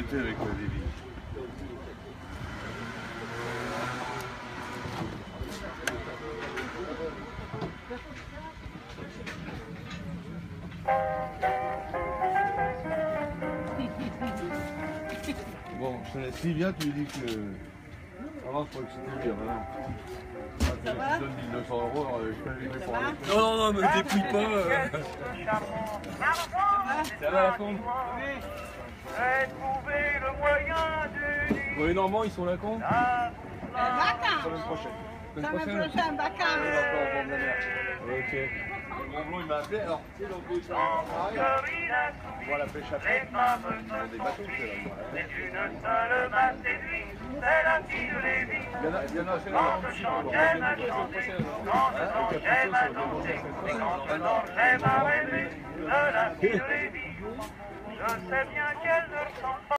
embêté avec la déligne. Bon, je te laisse Livia, tu lui dis que... Alors, je crois que c'était bien, hein. Ça va ? Tu donnes 1900 €, je peux les pour aller. Non, me dépouille pas. Ça va la con ? Oui, normalement, ils sont là quand ? La semaine prochaine. Ça m'a bloqué un bacane. Ok. Mon blond il m'a appelé, alors tu sais, l'embrouille ça on voit la pêche à faire. On a des bateaux, c'est là. C'est une seule m'a séduit, c'est la fille de Lévi. Il y en a assez là. Quand je chantais ma chanter, quand je chantais ma danser, et quand je chantais ma rêver, de la fille de Lévi. Je sais bien qu'elle ne le sent pas.